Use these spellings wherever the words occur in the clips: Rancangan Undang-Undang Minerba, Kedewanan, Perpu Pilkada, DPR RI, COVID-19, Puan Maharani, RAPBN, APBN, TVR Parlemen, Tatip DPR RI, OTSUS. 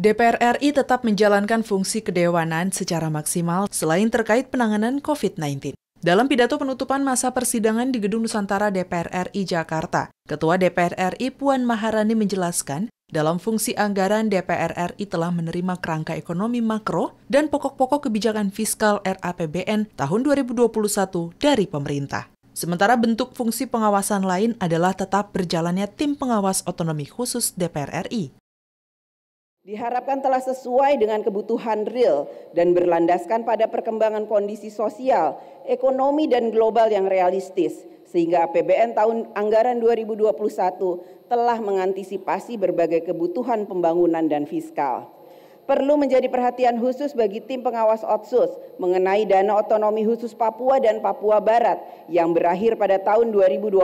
DPR RI tetap menjalankan fungsi kedewanan secara maksimal selain terkait penanganan COVID-19. Dalam pidato penutupan masa persidangan di Gedung Nusantara DPR RI Jakarta, Ketua DPR RI Puan Maharani menjelaskan, dalam fungsi anggaran DPR RI telah menerima kerangka ekonomi makro dan pokok-pokok kebijakan fiskal RAPBN tahun 2021 dari pemerintah. Sementara bentuk fungsi pengawasan lain adalah tetap berjalannya Tim Pengawas Otonomi Khusus DPR RI. Diharapkan telah sesuai dengan kebutuhan real dan berlandaskan pada perkembangan kondisi sosial, ekonomi, dan global yang realistis, sehingga APBN tahun anggaran 2021 telah mengantisipasi berbagai kebutuhan pembangunan dan fiskal. Perlu menjadi perhatian khusus bagi Tim Pengawas OTSUS mengenai dana otonomi khusus Papua dan Papua Barat yang berakhir pada tahun 2021.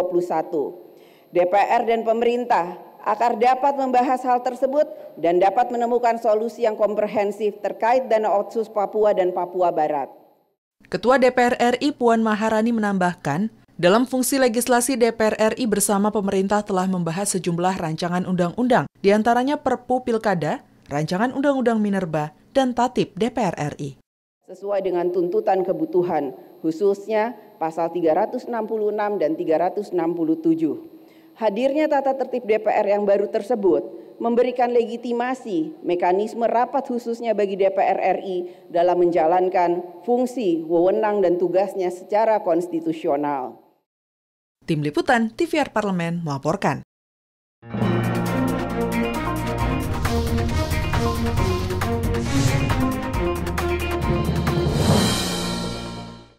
DPR dan pemerintah akan dapat membahas hal tersebut dan dapat menemukan solusi yang komprehensif terkait dana OTSUS Papua dan Papua Barat. Ketua DPR RI Puan Maharani menambahkan, dalam fungsi legislasi DPR RI bersama pemerintah telah membahas sejumlah rancangan undang-undang, diantaranya Perpu Pilkada, Rancangan Undang-Undang Minerba, dan Tatip DPR RI. Sesuai dengan tuntutan kebutuhan, khususnya pasal 366 dan 367. Hadirnya tata tertib DPR yang baru tersebut memberikan legitimasi mekanisme rapat khususnya bagi DPR RI dalam menjalankan fungsi, wewenang, dan tugasnya secara konstitusional. Tim Liputan TVR Parlemen melaporkan.